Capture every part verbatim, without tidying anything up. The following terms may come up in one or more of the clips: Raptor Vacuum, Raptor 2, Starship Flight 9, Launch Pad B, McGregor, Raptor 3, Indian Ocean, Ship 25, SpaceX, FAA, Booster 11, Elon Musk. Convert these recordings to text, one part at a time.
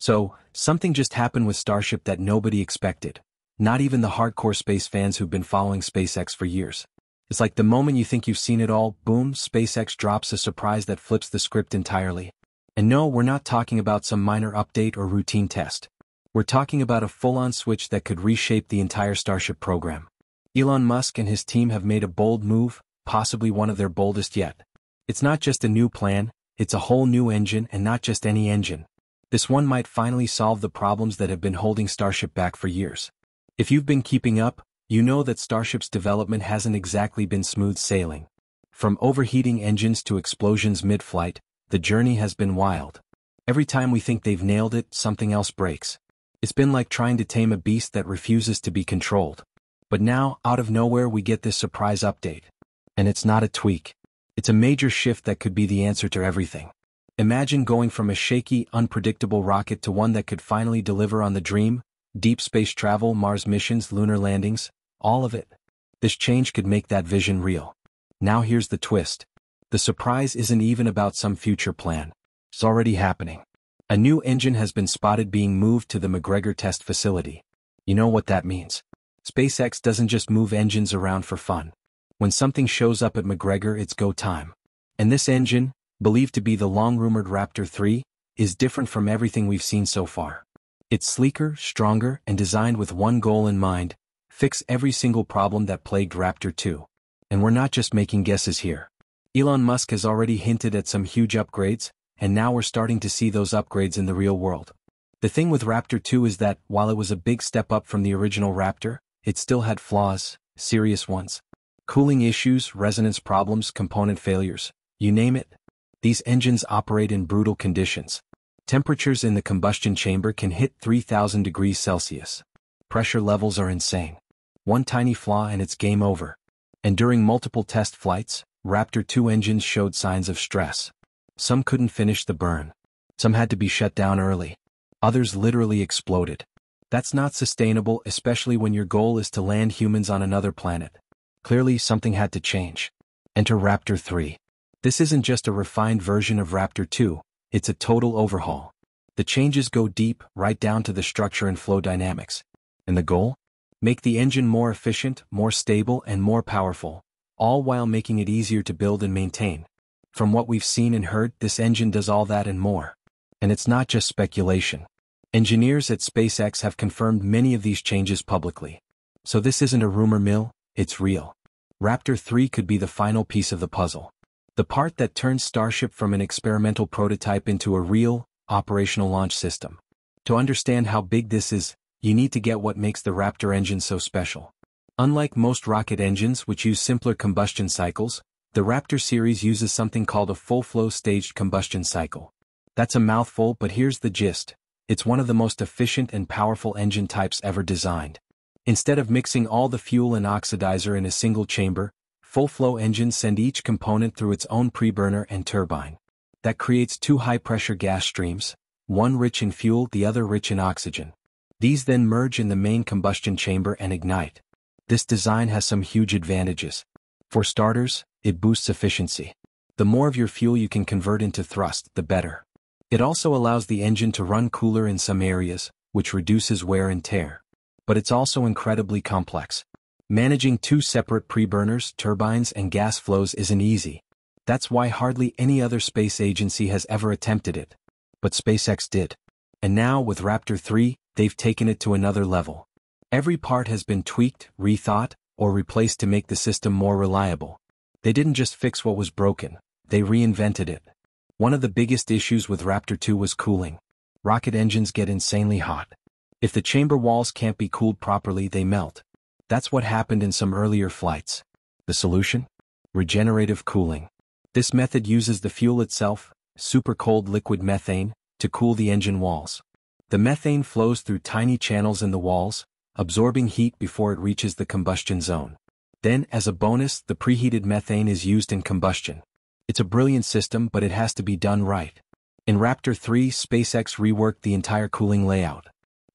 So, something just happened with Starship that nobody expected. Not even the hardcore space fans who've been following SpaceX for years. It's like the moment you think you've seen it all, boom, SpaceX drops a surprise that flips the script entirely. And no, we're not talking about some minor update or routine test. We're talking about a full-on switch that could reshape the entire Starship program. Elon Musk and his team have made a bold move, possibly one of their boldest yet. It's not just a new plan, it's a whole new engine, and not just any engine. This one might finally solve the problems that have been holding Starship back for years. If you've been keeping up, you know that Starship's development hasn't exactly been smooth sailing. From overheating engines to explosions mid-flight, the journey has been wild. Every time we think they've nailed it, something else breaks. It's been like trying to tame a beast that refuses to be controlled. But now, out of nowhere, we get this surprise update. And it's not a tweak. It's a major shift that could be the answer to everything. Imagine going from a shaky, unpredictable rocket to one that could finally deliver on the dream: deep space travel, Mars missions, lunar landings, all of it. This change could make that vision real. Now here's the twist. The surprise isn't even about some future plan. It's already happening. A new engine has been spotted being moved to the McGregor test facility. You know what that means. SpaceX doesn't just move engines around for fun. When something shows up at McGregor, it's go time. And this engine, believed to be the long-rumored Raptor three, is different from everything we've seen so far. It's sleeker, stronger, and designed with one goal in mind: fix every single problem that plagued Raptor two. And we're not just making guesses here. Elon Musk has already hinted at some huge upgrades, and now we're starting to see those upgrades in the real world. The thing with Raptor two is that, while it was a big step up from the original Raptor, it still had flaws, serious ones. Cooling issues, resonance problems, component failures, you name it. These engines operate in brutal conditions. Temperatures in the combustion chamber can hit three thousand degrees Celsius. Pressure levels are insane. One tiny flaw and it's game over. And during multiple test flights, Raptor two engines showed signs of stress. Some couldn't finish the burn. Some had to be shut down early. Others literally exploded. That's not sustainable, especially when your goal is to land humans on another planet. Clearly, something had to change. Enter Raptor three. This isn't just a refined version of Raptor two, it's a total overhaul. The changes go deep, right down to the structure and flow dynamics. And the goal? Make the engine more efficient, more stable, and more powerful, all while making it easier to build and maintain. From what we've seen and heard, this engine does all that and more. And it's not just speculation. Engineers at SpaceX have confirmed many of these changes publicly. So this isn't a rumor mill, it's real. Raptor three could be the final piece of the puzzle. The part that turns Starship from an experimental prototype into a real, operational launch system. To understand how big this is, you need to get what makes the Raptor engine so special. Unlike most rocket engines, which use simpler combustion cycles, the Raptor series uses something called a full-flow staged combustion cycle. That's a mouthful, but here's the gist. It's one of the most efficient and powerful engine types ever designed. Instead of mixing all the fuel and oxidizer in a single chamber, full-flow engines send each component through its own preburner and turbine. That creates two high-pressure gas streams, one rich in fuel, the other rich in oxygen. These then merge in the main combustion chamber and ignite. This design has some huge advantages. For starters, it boosts efficiency. The more of your fuel you can convert into thrust, the better. It also allows the engine to run cooler in some areas, which reduces wear and tear. But it's also incredibly complex. Managing two separate preburners, turbines, and gas flows isn't easy. That's why hardly any other space agency has ever attempted it. But SpaceX did. And now, with Raptor three, they've taken it to another level. Every part has been tweaked, rethought, or replaced to make the system more reliable. They didn't just fix what was broken, they reinvented it. One of the biggest issues with Raptor two was cooling. Rocket engines get insanely hot. If the chamber walls can't be cooled properly, they melt. That's what happened in some earlier flights. The solution? Regenerative cooling. This method uses the fuel itself, super-cold liquid methane, to cool the engine walls. The methane flows through tiny channels in the walls, absorbing heat before it reaches the combustion zone. Then, as a bonus, the preheated methane is used in combustion. It's a brilliant system, but it has to be done right. In Raptor three, SpaceX reworked the entire cooling layout.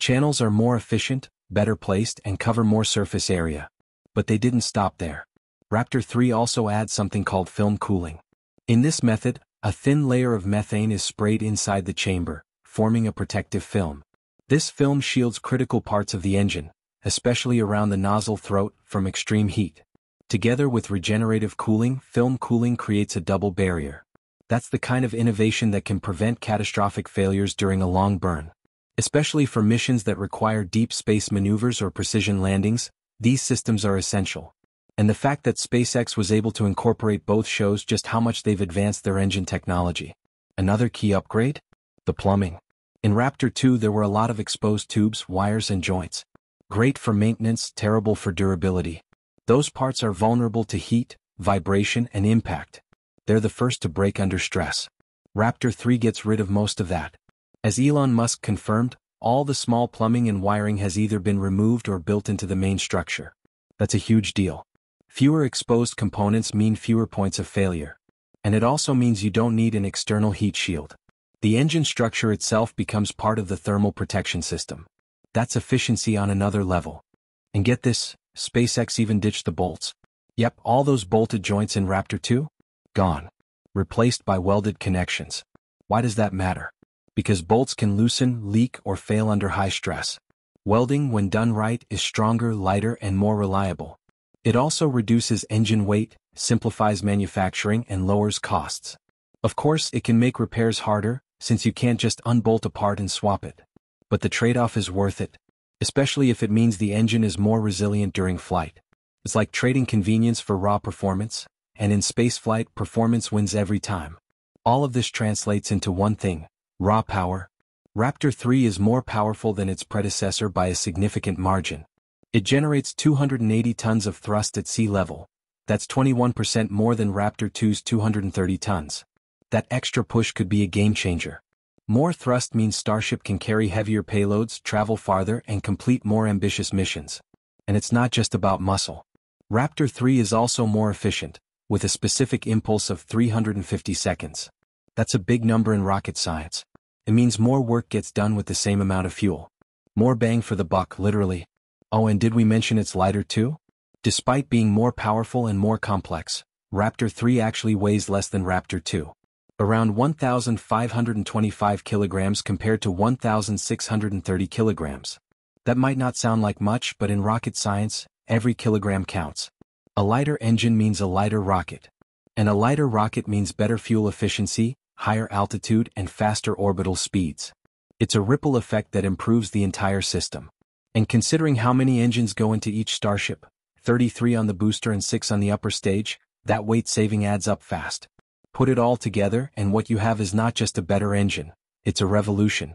Channels are more efficient, better placed, and cover more surface area. But they didn't stop there. Raptor three also adds something called film cooling. In this method, a thin layer of methane is sprayed inside the chamber, forming a protective film. This film shields critical parts of the engine, especially around the nozzle throat, from extreme heat. Together with regenerative cooling, film cooling creates a double barrier. That's the kind of innovation that can prevent catastrophic failures during a long burn. Especially for missions that require deep space maneuvers or precision landings, these systems are essential. And the fact that SpaceX was able to incorporate both shows just how much they've advanced their engine technology. Another key upgrade? The plumbing. In Raptor two there were a lot of exposed tubes, wires and joints. Great for maintenance, terrible for durability. Those parts are vulnerable to heat, vibration and impact. They're the first to break under stress. Raptor three gets rid of most of that. As Elon Musk confirmed, all the small plumbing and wiring has either been removed or built into the main structure. That's a huge deal. Fewer exposed components mean fewer points of failure. And it also means you don't need an external heat shield. The engine structure itself becomes part of the thermal protection system. That's efficiency on another level. And get this, SpaceX even ditched the bolts. Yep, all those bolted joints in Raptor two? Gone. Replaced by welded connections. Why does that matter? Because bolts can loosen, leak, or fail under high stress. Welding, when done right, is stronger, lighter, and more reliable. It also reduces engine weight, simplifies manufacturing, and lowers costs. Of course, it can make repairs harder, since you can't just unbolt a part and swap it. But the trade-off is worth it, especially if it means the engine is more resilient during flight. It's like trading convenience for raw performance, and in spaceflight, performance wins every time. All of this translates into one thing: raw power. Raptor three is more powerful than its predecessor by a significant margin. It generates two hundred eighty tons of thrust at sea level. That's twenty-one percent more than Raptor two's two hundred thirty tons. That extra push could be a game-changer. More thrust means Starship can carry heavier payloads, travel farther, and complete more ambitious missions. And it's not just about muscle. Raptor three is also more efficient, with a specific impulse of three hundred fifty seconds. That's a big number in rocket science. It means more work gets done with the same amount of fuel. More bang for the buck, literally. Oh, and did we mention it's lighter too? Despite being more powerful and more complex, Raptor three actually weighs less than Raptor two. Around one thousand five hundred twenty-five kilograms compared to one thousand six hundred thirty kilograms. That might not sound like much, but in rocket science, every kilogram counts. A lighter engine means a lighter rocket. And a lighter rocket means better fuel efficiency, higher altitude, and faster orbital speeds. It's a ripple effect that improves the entire system. And considering how many engines go into each Starship, thirty-three on the booster and six on the upper stage, that weight saving adds up fast. Put it all together and what you have is not just a better engine, it's a revolution.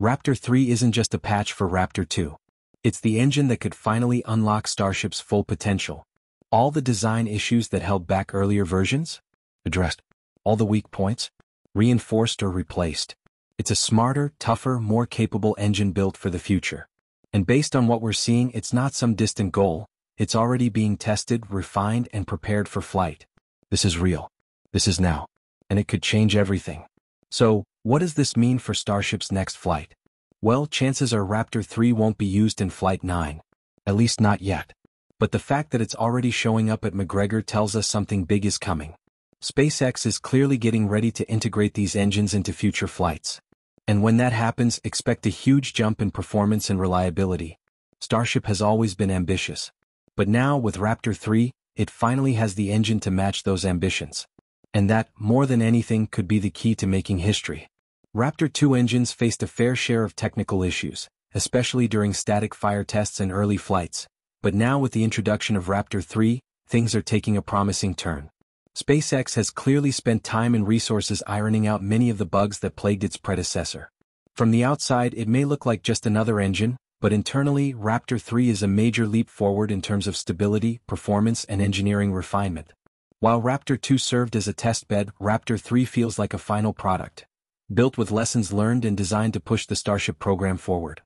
Raptor three isn't just a patch for Raptor two. It's the engine that could finally unlock Starship's full potential. All the design issues that held back earlier versions? Addressed. All the weak points? Reinforced or replaced. It's a smarter, tougher, more capable engine built for the future. And based on what we're seeing, it's not some distant goal, it's already being tested, refined, and prepared for flight. This is real. This is now. And it could change everything. So, what does this mean for Starship's next flight? Well, chances are Raptor three won't be used in Flight nine. At least not yet. But the fact that it's already showing up at McGregor tells us something big is coming. SpaceX is clearly getting ready to integrate these engines into future flights. And when that happens, expect a huge jump in performance and reliability. Starship has always been ambitious. But now, with Raptor three, it finally has the engine to match those ambitions. And that, more than anything, could be the key to making history. Raptor two engines faced a fair share of technical issues, especially during static fire tests and early flights. But now with the introduction of Raptor three, things are taking a promising turn. SpaceX has clearly spent time and resources ironing out many of the bugs that plagued its predecessor. From the outside, it may look like just another engine, but internally, Raptor three is a major leap forward in terms of stability, performance, and engineering refinement. While Raptor two served as a testbed, Raptor three feels like a final product, built with lessons learned and designed to push the Starship program forward.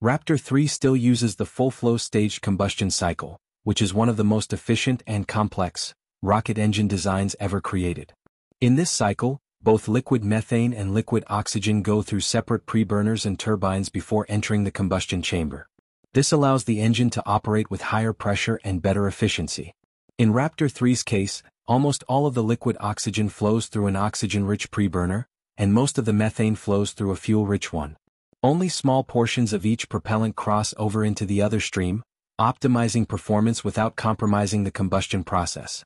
Raptor three still uses the full-flow staged combustion cycle, which is one of the most efficient and complex rocket engine designs ever created. In this cycle, both liquid methane and liquid oxygen go through separate preburners and turbines before entering the combustion chamber. This allows the engine to operate with higher pressure and better efficiency. In Raptor three's case, almost all of the liquid oxygen flows through an oxygen-rich preburner, and most of the methane flows through a fuel-rich one. Only small portions of each propellant cross over into the other stream, optimizing performance without compromising the combustion process.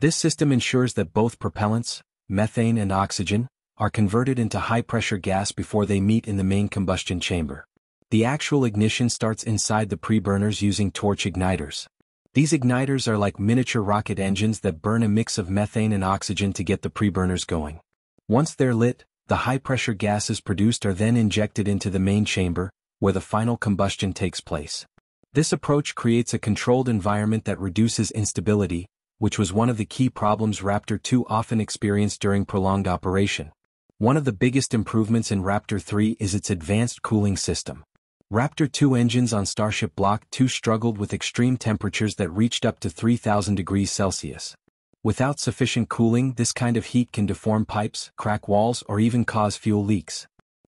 This system ensures that both propellants, methane and oxygen, are converted into high-pressure gas before they meet in the main combustion chamber. The actual ignition starts inside the pre-burners using torch igniters. These igniters are like miniature rocket engines that burn a mix of methane and oxygen to get the pre-burners going. Once they're lit, the high-pressure gases produced are then injected into the main chamber, where the final combustion takes place. This approach creates a controlled environment that reduces instability, which was one of the key problems Raptor two often experienced during prolonged operation. One of the biggest improvements in Raptor three is its advanced cooling system. Raptor two engines on Starship Block two struggled with extreme temperatures that reached up to three thousand degrees Celsius. Without sufficient cooling, this kind of heat can deform pipes, crack walls, or even cause fuel leaks.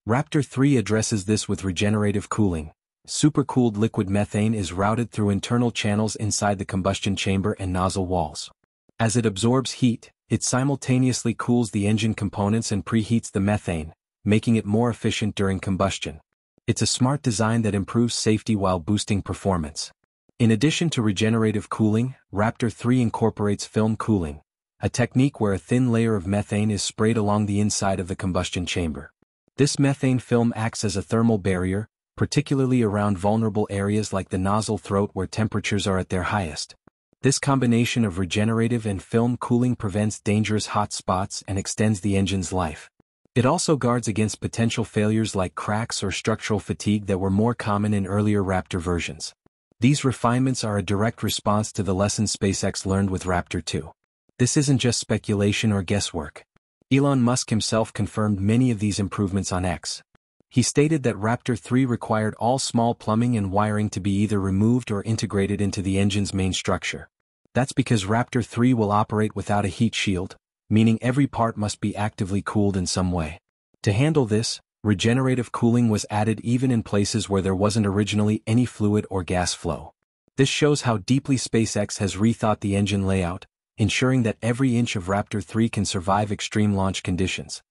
Raptor three addresses this with regenerative cooling. Supercooled liquid methane is routed through internal channels inside the combustion chamber and nozzle walls. As it absorbs heat, it simultaneously cools the engine components and preheats the methane, making it more efficient during combustion. It's a smart design that improves safety while boosting performance. In addition to regenerative cooling, Raptor three incorporates film cooling, a technique where a thin layer of methane is sprayed along the inside of the combustion chamber. This methane film acts as a thermal barrier, particularly around vulnerable areas like the nozzle throat where temperatures are at their highest. This combination of regenerative and film cooling prevents dangerous hot spots and extends the engine's life. It also guards against potential failures like cracks or structural fatigue that were more common in earlier Raptor versions. These refinements are a direct response to the lessons SpaceX learned with Raptor two. This isn't just speculation or guesswork. Elon Musk himself confirmed many of these improvements on X. He stated that Raptor three required all small plumbing and wiring to be either removed or integrated into the engine's main structure. That's because Raptor three will operate without a heat shield, meaning every part must be actively cooled in some way. To handle this, regenerative cooling was added even in places where there wasn't originally any fluid or gas flow. This shows how deeply SpaceX has rethought the engine layout, ensuring that every inch of Raptor three can survive extreme launch conditions.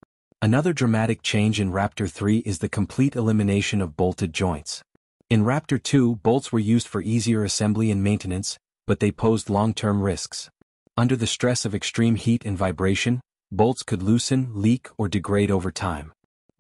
Another dramatic change in Raptor three is the complete elimination of bolted joints. In Raptor two, bolts were used for easier assembly and maintenance, but they posed long-term risks. Under the stress of extreme heat and vibration, bolts could loosen, leak, or degrade over time.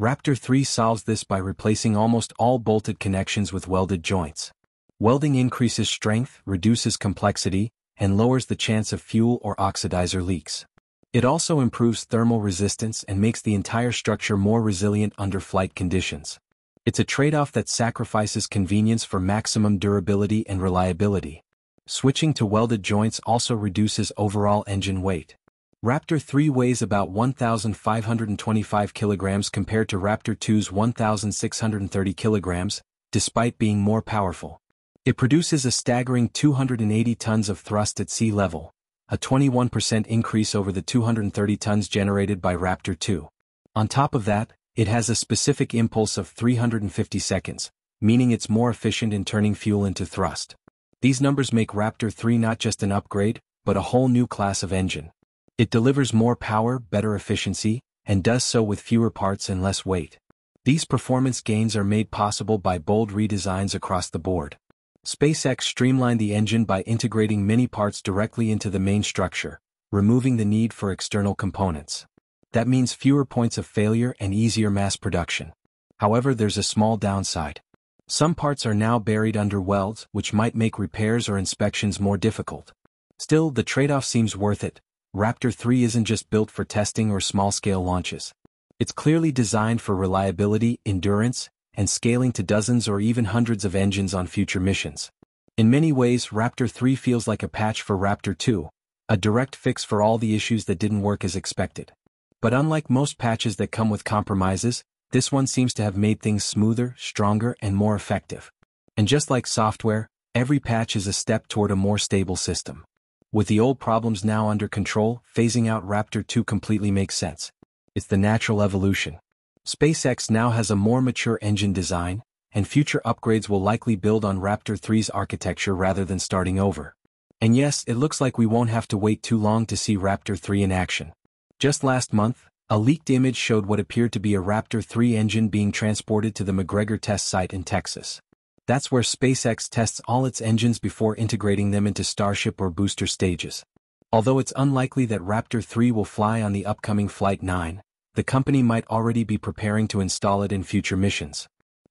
Raptor three solves this by replacing almost all bolted connections with welded joints. Welding increases strength, reduces complexity, and lowers the chance of fuel or oxidizer leaks. It also improves thermal resistance and makes the entire structure more resilient under flight conditions. It's a trade-off that sacrifices convenience for maximum durability and reliability. Switching to welded joints also reduces overall engine weight. Raptor three weighs about one thousand five hundred twenty-five kilograms compared to Raptor two's one thousand six hundred thirty kilograms, despite being more powerful. It produces a staggering two hundred eighty tons of thrust at sea level, a twenty-one percent increase over the two hundred thirty tons generated by Raptor two. On top of that, it has a specific impulse of three hundred fifty seconds, meaning it's more efficient in turning fuel into thrust. These numbers make Raptor three not just an upgrade, but a whole new class of engine. It delivers more power, better efficiency, and does so with fewer parts and less weight. These performance gains are made possible by bold redesigns across the board. SpaceX streamlined the engine by integrating many parts directly into the main structure, removing the need for external components. That means fewer points of failure and easier mass production. However, there's a small downside. Some parts are now buried under welds, which might make repairs or inspections more difficult. Still, the trade-off seems worth it. Raptor three isn't just built for testing or small-scale launches. It's clearly designed for reliability, endurance, and scaling to dozens or even hundreds of engines on future missions. In many ways, Raptor three feels like a patch for Raptor two, a direct fix for all the issues that didn't work as expected. But unlike most patches that come with compromises, this one seems to have made things smoother, stronger, and more effective. And just like software, every patch is a step toward a more stable system. With the old problems now under control, phasing out Raptor two completely makes sense. It's the natural evolution. SpaceX now has a more mature engine design, and future upgrades will likely build on Raptor three's architecture rather than starting over. And yes, it looks like we won't have to wait too long to see Raptor three in action. Just last month, A leaked image showed what appeared to be a Raptor three engine being transported to the McGregor test site in Texas. That's where SpaceX tests all its engines before integrating them into Starship or booster stages. Although it's unlikely that Raptor three will fly on the upcoming Flight nine, the company might already be preparing to install it in future missions.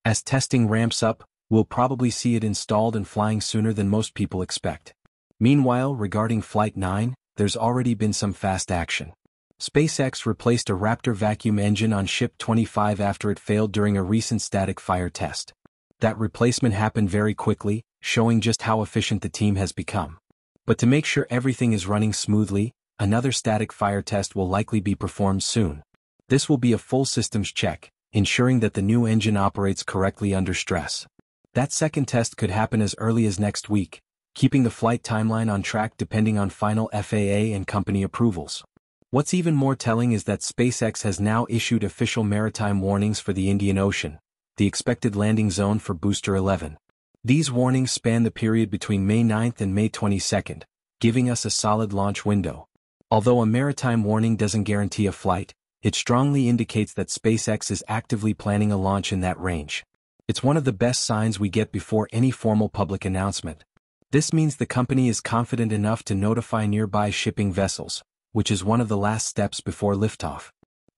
As testing ramps up, we'll probably see it installed and flying sooner than most people expect. Meanwhile, regarding Flight nine, there's already been some fast action. SpaceX replaced a Raptor vacuum engine on Ship twenty-five after it failed during a recent static fire test. That replacement happened very quickly, showing just how efficient the team has become. But to make sure everything is running smoothly, another static fire test will likely be performed soon. This will be a full systems check, ensuring that the new engine operates correctly under stress. That second test could happen as early as next week, keeping the flight timeline on track depending on final F A A and company approvals. What's even more telling is that SpaceX has now issued official maritime warnings for the Indian Ocean, the expected landing zone for Booster eleven. These warnings span the period between May ninth and May twenty-second, giving us a solid launch window. Although a maritime warning doesn't guarantee a flight, it strongly indicates that SpaceX is actively planning a launch in that range. It's one of the best signs we get before any formal public announcement. This means the company is confident enough to notify nearby shipping vessels, which is one of the last steps before liftoff.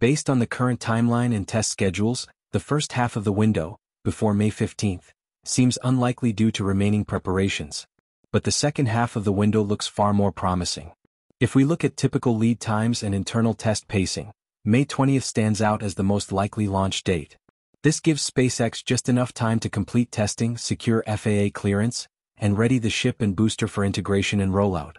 Based on the current timeline and test schedules, the first half of the window, before May fifteenth, seems unlikely due to remaining preparations, but the second half of the window looks far more promising. If we look at typical lead times and internal test pacing, May twentieth stands out as the most likely launch date. This gives SpaceX just enough time to complete testing, secure F A A clearance, and ready the ship and booster for integration and rollout.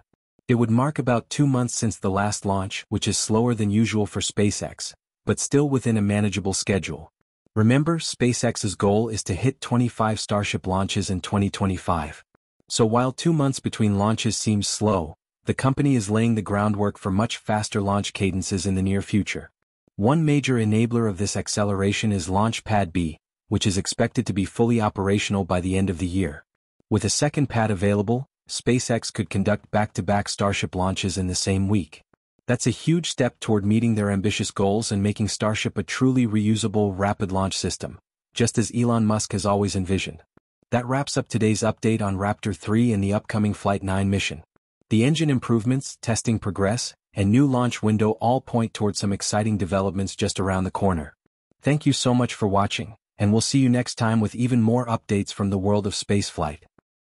It would mark about two months since the last launch, which is slower than usual for SpaceX, but still within a manageable schedule. Remember, SpaceX's goal is to hit twenty-five Starship launches in twenty twenty-five. So while two months between launches seems slow, the company is laying the groundwork for much faster launch cadences in the near future. One major enabler of this acceleration is Launch Pad B, which is expected to be fully operational by the end of the year. With a second pad available, SpaceX could conduct back-to-back Starship launches in the same week. That's a huge step toward meeting their ambitious goals and making Starship a truly reusable rapid launch system, just as Elon Musk has always envisioned. That wraps up today's update on Raptor three and the upcoming Flight nine mission. The engine improvements, testing progress, and new launch window all point toward some exciting developments just around the corner. Thank you so much for watching, and we'll see you next time with even more updates from the world of spaceflight.